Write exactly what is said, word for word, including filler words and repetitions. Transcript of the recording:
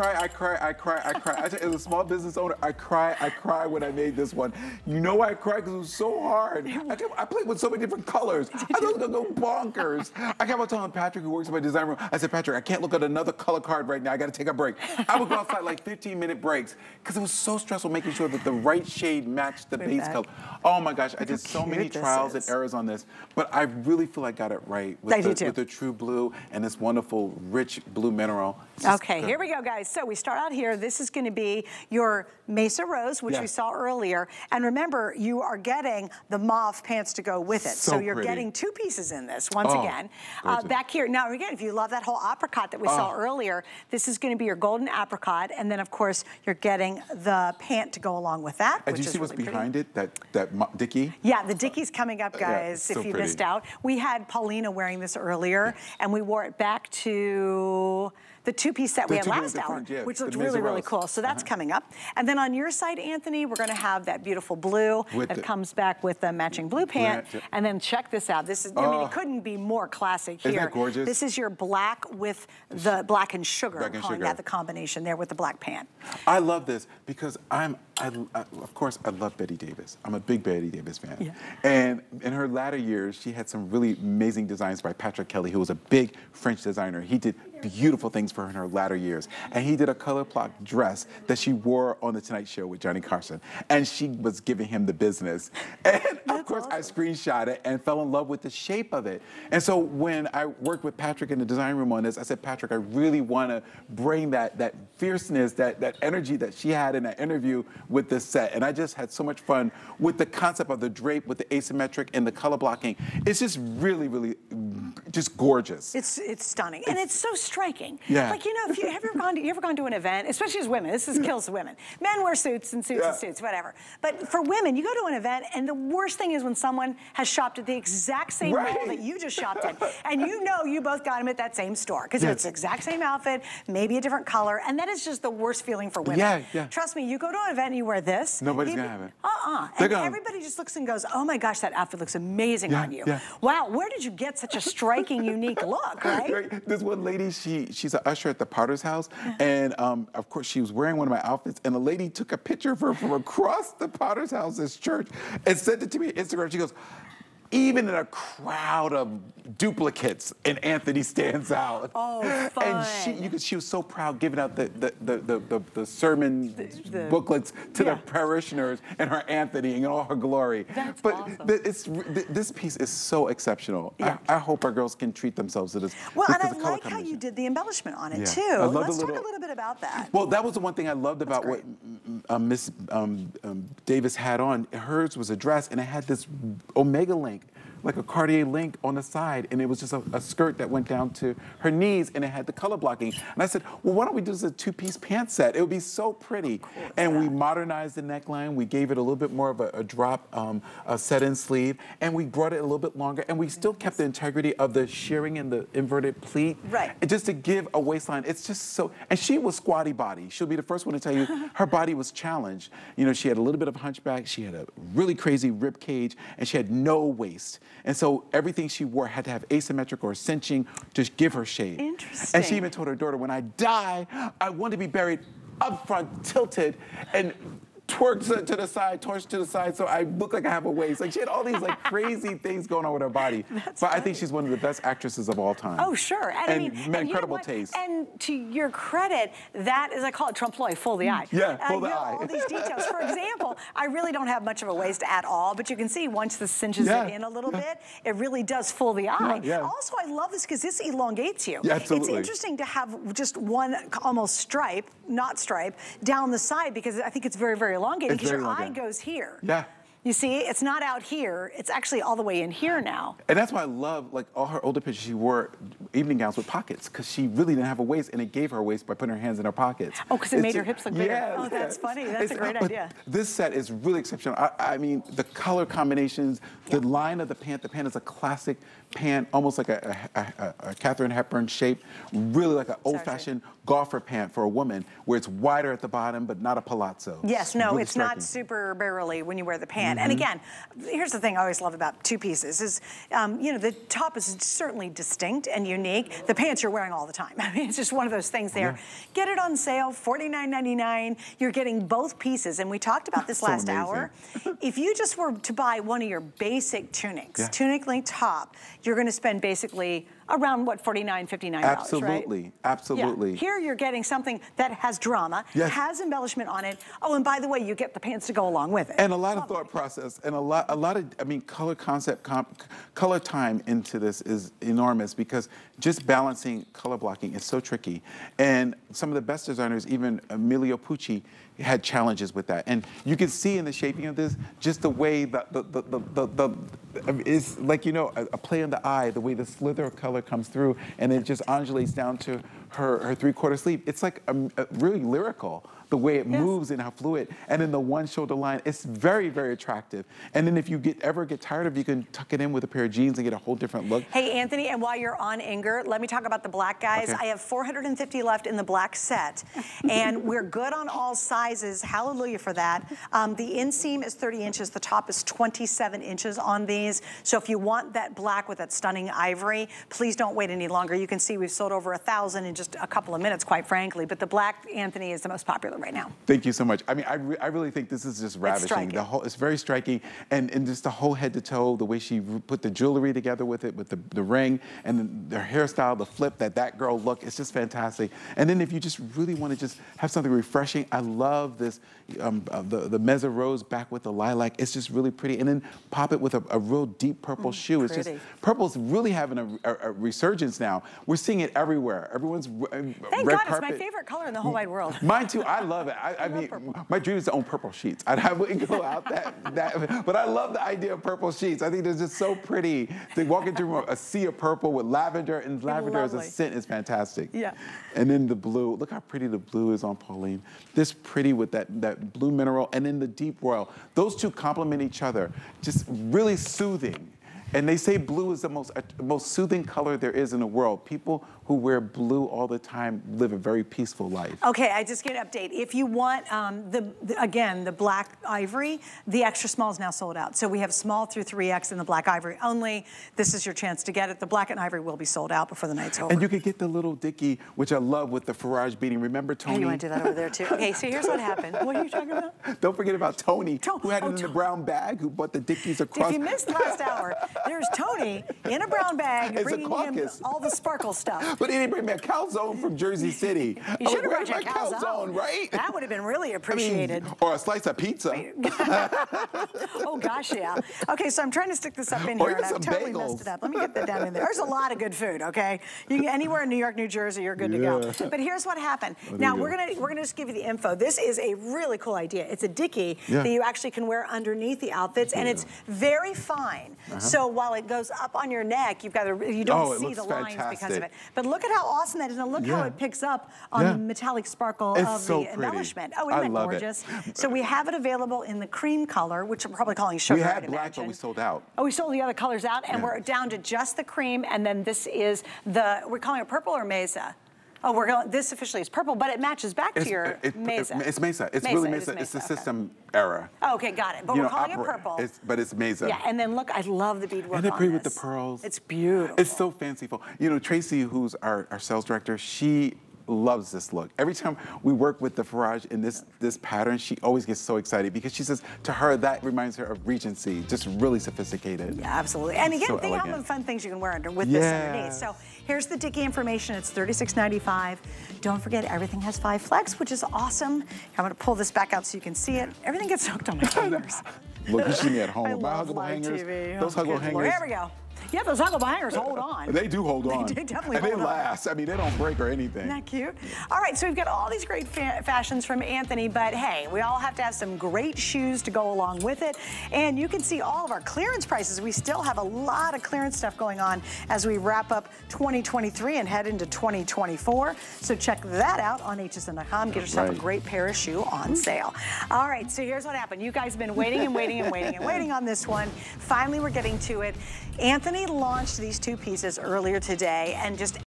cry, I cry, I cry, I cry. As a small business owner, I cry, I cry when I made this one. You know why I cried? Because it was so hard. I, kept, I played with so many different colors. I thought it was going to go bonkers. I kept telling Patrick, who works in my design room, I said, Patrick, I can't look at another color card right now. I got to take a break. I would go outside like fifteen minute breaks because it was so stressful making sure that the right shade matched the base color. Oh my gosh, I did so many trials and errors on this, but I really feel I got it right with, the, with the true blue and this wonderful, rich blue mineral. Okay, good. Here we go, guys. So we start out here. This is going to be your Mesa Rose, which yes. we saw earlier. And remember, you are getting the mauve pants to go with it. So, so you're pretty. getting two pieces in this, once oh, again. Uh, back here, now again, if you love that whole apricot that we oh. saw earlier, this is going to be your golden apricot. And then, of course, you're getting the pant to go along with that. And do you see really what's behind pretty. it, that, that Dickie? Yeah, the Dickie's coming up, guys, uh, yeah, if so you pretty. missed out. We had Paulina wearing this earlier, yes. and we wore it back to the two-piece set the we had last hour, yeah, which looked really, really cool. So that's uh-huh. coming up. And then on your side, Anthony, we're gonna have that beautiful blue with that comes back with the matching blue pant. Yeah, yeah. And then check this out. This is, oh. I mean, it couldn't be more classic here. Isn't that gorgeous? This is your black with the black and sugar. Black and calling sugar. that the combination there with the black pant. I love this because I'm, I, I, of course, I love Bette Davis. I'm a big Bette Davis fan. Yeah. And in her latter years, she had some really amazing designs by Patrick Kelly, who was a big French designer. He did beautiful things for her in her latter years. And he did a color block dress that she wore on the Tonight Show with Johnny Carson. And she was giving him the business. And That's of course awesome. I screenshot it and fell in love with the shape of it. And so when I worked with Patrick in the design room on this, I said, Patrick, I really want to bring that, that fierceness, that, that energy that she had in that interview with this set. And I just had so much fun with the concept of the drape, with the asymmetric and the color blocking. It's just really, really just gorgeous. It's, it's stunning. And it's, it's so striking. Yeah. Like, you know, if you have you ever gone to you ever gone to an event, especially as women, this is kills women. Men wear suits and suits yeah. and suits, whatever. But for women, you go to an event and the worst thing is when someone has shopped at the exact same right. mall that you just shopped in. And you know you both got them at that same store. Because yes. it's the exact same outfit, maybe a different color, and that is just the worst feeling for women. Yeah, yeah. Trust me, you go to an event and you wear this. Nobody's gonna have it. Uh-uh. And gonna... everybody just looks and goes, oh my gosh, that outfit looks amazing yeah, on you. Yeah. Wow, where did you get such a striking, unique look, right? right? This one lady, She, she's an usher at the Potter's House, and um, of course she was wearing one of my outfits, and a lady took a picture of her from across the Potter's House, this church, and sent it to me on Instagram. She goes, even in a crowd of duplicates, and Anthony stands out. Oh, fun. And she, you could, she was so proud giving out the, the, the, the, the, the sermon the, the, booklets to yeah. the parishioners and her Anthony and all her glory. That's but awesome. Th it's, th this piece is so exceptional. Yeah. I, I hope our girls can treat themselves to this. Well, and I like how you did the embellishment on it, yeah. too. I love Let's the little, talk a little bit about that. Well, that was the one thing I loved about what uh, Miss um, um, Davis had on. Hers was a dress, and it had this omega link, like a Cartier link on the side, and it was just a, a skirt that went down to her knees, and it had the color blocking. And I said, well, why don't we do this as a two-piece pant set? It would be so pretty. Course, and yeah. we modernized the neckline. We gave it a little bit more of a, a drop, um, a set-in sleeve, and we brought it a little bit longer, and we still kept the integrity of the shearing and the inverted pleat, right? Just to give a waistline. It's just so, and she was squatty body. She'll be the first one to tell you her body was challenged. You know, she had a little bit of hunchback. She had a really crazy rib cage, and she had no waist. And so everything she wore had to have asymmetric or cinching to give her shape. Interesting. And she even told her daughter, when I die, I want to be buried up front, tilted, and twerked to the side, torched to the side, so I look like I have a waist. Like, she had all these like crazy things going on with her body. That's but funny. I think she's one of the best actresses of all time. Oh, sure. And, and I mean, incredible and taste. And to your credit, that is, I call it trompe l'oeil, fool the eye. Yeah, fool the eye. All these details. For example, I really don't have much of a waist at all, but you can see once this cinches yeah. it in a little yeah. bit, it really does fool the eye. Yeah, yeah. Also, I love this because this elongates you. Yeah, absolutely. It's interesting to have just one almost stripe, not stripe, down the side because I think it's very, very elongated because your eye goes here. Yeah. You see, it's not out here. It's actually all the way in here now. And that's why I love, like, all her older pictures, she wore evening gowns with pockets because she really didn't have a waist, and it gave her a waist by putting her hands in her pockets. Oh, because it it's made just, her hips look bigger. Yes, oh, that's yes. funny. That's it's, a great idea. This set is really exceptional. I, I mean, the color combinations, yeah. the line of the pant. The pant is a classic pant, almost like a, a, a, a Catherine Hepburn shape, really like an old-fashioned golfer pant for a woman where it's wider at the bottom but not a palazzo. Yes, no, really it's striking. Not super barrelly when you wear the pant. Mm-hmm. And again, here's the thing I always love about two pieces is, um, you know, the top is certainly distinct and unique. The pants you're wearing all the time. I mean, it's just one of those things there. Yeah. Get it on sale, forty-nine ninety-nine. You're getting both pieces. And we talked about this last so hour. If you just were to buy one of your basic tunics, yeah. tunic length top, you're going to spend basically around what, forty-nine, fifty-nine dollars, absolutely, right? Absolutely. Yeah. Here you're getting something that has drama, yes. has embellishment on it. Oh, and by the way, you get the pants to go along with it. And a lot Love of thought it. process and a lot, a lot of, I mean, color concept, comp, color time into this is enormous because just balancing color blocking is so tricky. And some of the best designers, even Emilio Pucci, had challenges with that. And you can see in the shaping of this, just the way that the, the, the, the, the, the I mean, it's like, you know, a, a play in the eye, the way the slither of color comes through and it just undulates down to her, her three-quarter sleeve. It's like a, a really lyrical, the way it yes. moves and how fluid. And then the one shoulder line, it's very, very attractive. And then if you get ever get tired of it, you can tuck it in with a pair of jeans and get a whole different look. Hey, Anthony, and while you're on Inger, let me talk about the black guys. Okay. I have four hundred fifty left in the black set. And we're good on all sizes. Hallelujah for that. Um, the inseam is thirty inches. The top is twenty-seven inches on these. So if you want that black with that stunning ivory, please don't wait any longer. You can see we've sold over a thousand in just a couple of minutes, quite frankly. But the black, Anthony, is the most popular right now. Thank you so much. I mean, I, re I really think this is just ravishing. The whole, it's very striking, and, and just the whole head to toe, the way she put the jewelry together with it, with the, the ring, and the, her hairstyle, the flip, that that girl look, it's just fantastic. And then if you just really want to just have something refreshing, I love this, um, uh, the, the Mesa Rose back with the lilac, it's just really pretty. And then pop it with a, a real deep purple mm, shoe. Pretty. It's just, purple's really having a, a, a resurgence now. We're seeing it everywhere. Everyone's uh, Thank red God, carpet. It's my favorite color in the whole wide world. Mine too. I love it. I, I, I mean, purple. My dream is to own purple sheets. I, I wouldn't go out that, that, but I love the idea of purple sheets. I think they're just so pretty. They walk into a sea of purple with lavender, and lavender Lovely. as a scent is fantastic. Yeah. And then the blue. Look how pretty the blue is on Pauline. This pretty with that, that blue mineral, and then the deep royal. Those two complement each other. Just really soothing. And they say blue is the most, uh, most soothing color there is in the world. People who wear blue all the time live a very peaceful life. Okay, I just get an update. If you want, um, the, the again, the black ivory, the extra small is now sold out. So we have small through three X in the black ivory only. This is your chance to get it. The black and ivory will be sold out before the night's over. And you could get the little dickie, which I love with the Farage beading. Remember Tony? Oh, you want to do that over there too. Okay, so here's what happened. What are you talking about? Don't forget about Tony, Tony. who had oh, it in the brown bag, who bought the dickies across. If you missed last hour, there's Tony in a brown bag it's bringing him all the sparkle stuff. But he didn't bring me a calzone from Jersey City. You should have brought your calzone, calzone, right? That would have been really appreciated. I mean, or a slice of pizza. Oh, gosh, yeah. Okay, so I'm trying to stick this up in here, and I've totally bagels. messed it up. Let me get that down in there. There's a lot of good food, okay? You can, anywhere in New York, New Jersey, you're good yeah. to go. But here's what happened. Let now, we're going to we're gonna just give you the info. This is a really cool idea. It's a dickie yeah. that you actually can wear underneath the outfits, yeah. and it's very fine. Uh-huh. So while it goes up on your neck, you've got to, you don't oh, see the lines fantastic. because of it. But look at how awesome that is, and look yeah. how it picks up on yeah. the metallic sparkle it's of so the pretty. embellishment. Oh, isn't I that love gorgeous? It. So we have it available in the cream color, which I'm probably calling sugar. We had black, imagine. but we sold out. Oh, we sold the other colors out, and yeah. we're down to just the cream, and then this is the, we're calling it purple or mesa? Oh, we're going, this officially is purple, but it matches back it's, to your it, it, mesa. It's mesa. It's mesa, really mesa. It mesa. It's the okay. system era. Oh, okay, got it. But you we're know, calling opera, it purple. It's, but it's mesa. Yeah, and then look, I love the beadwork. And it pretty with the pearls. It's beautiful. It's so fanciful. You know, Tracy, who's our, our sales director, she loves this look. Every time we work with the Farage in this this pattern, she always gets so excited because she says to her that reminds her of Regency, just really sophisticated. Yeah, absolutely. And again, so think elegant. how many fun things you can wear under with yes. this underneath. So here's the dickie information. It's thirty-six ninety-five. Don't forget, everything has five flex, which is awesome. I'm going to pull this back out so you can see it. Everything gets hooked on my fingers. Look, you see me at home. My Huggable hangers. T V. Those Huggable hangers. There we go. Yeah, those Huggable hangers hold on. They do hold on. They, they definitely and hold on. They last. On. I mean, they don't break or anything. Isn't that cute? All right, so we've got all these great fa fashions from Anthony, but hey, we all have to have some great shoes to go along with it. And you can see all of our clearance prices. We still have a lot of clearance stuff going on as we wrap up twenty twenty-three and head into twenty twenty-four. So check that out on H S N dot com. Get yourself right. a great pair of shoe on sale. All right, so here's what happened. You guys have been waiting and waiting and waiting and waiting on this one. Finally, we're getting to it. Anthony launched these two pieces earlier today and just